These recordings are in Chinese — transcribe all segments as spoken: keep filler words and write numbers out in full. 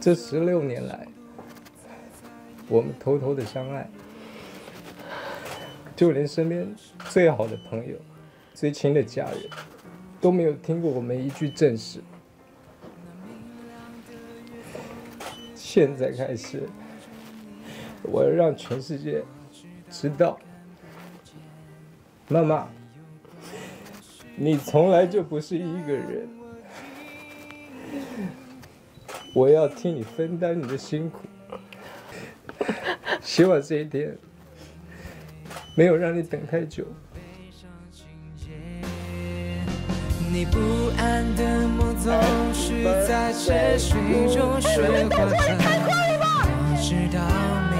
这十六年来，我们偷偷的相爱，就连身边最好的朋友、最亲的家人都没有听过我们一句正事。现在开始，我要让全世界知道，妈妈，你从来就不是一个人。我要替你分担你的辛苦，希望这一天没有让你等太久。 你不安的梦总是在持续中睡过头，我知道每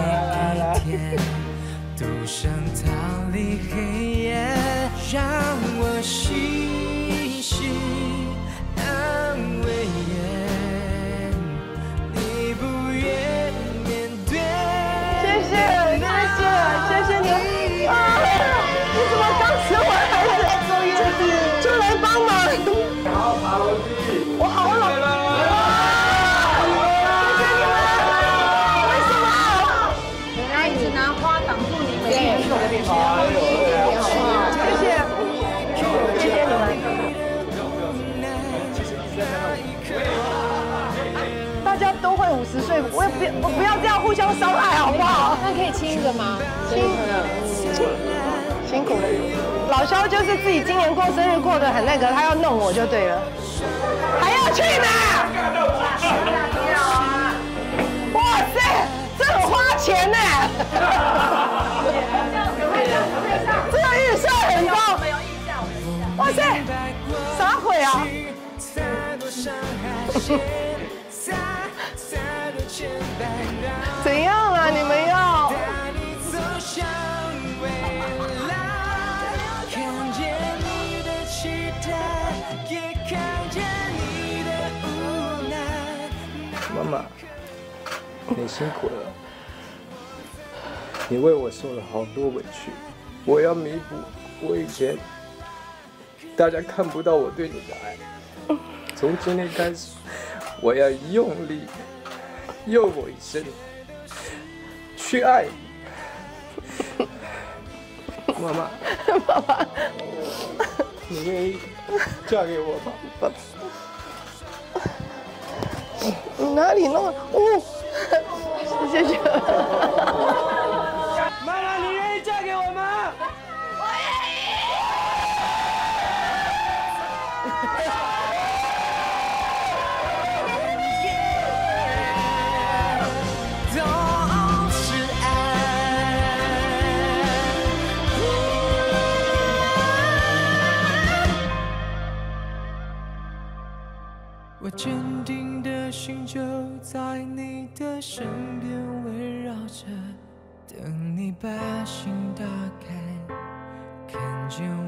一天独身逃离黑夜，让我细细安慰也，你不愿面对。谢谢，谢谢，谢谢你。啊，你怎么刚辞完还是来做月子，就来帮忙？ 我好冷啊！为什么？你来只拿花挡住你们门口的地方，谢谢，谢谢你们。大家都会五十岁，我也不，我不要这样互相伤害，好不好？那可以亲一个吗？亲一个，辛苦了。 老肖就是自己今年过生日过得很那个，他要弄我就对了，还要去哪？哇塞，这很花钱呢！这个预算很高。哇塞，啥鬼啊？怎样啊？你们要？ 妈妈，你辛苦了，你为我受了好多委屈，我要弥补我以前大家看不到我对你的爱。从今天开始，我要用力，用我一生去爱你。妈妈，妈妈，你愿意嫁给我吗？ 你哪里弄？哦，谢谢。妈妈，你愿意嫁给我吗？我愿意。都是爱。我坚定。 心就在你的身边围绕着，等你把心打开，看见。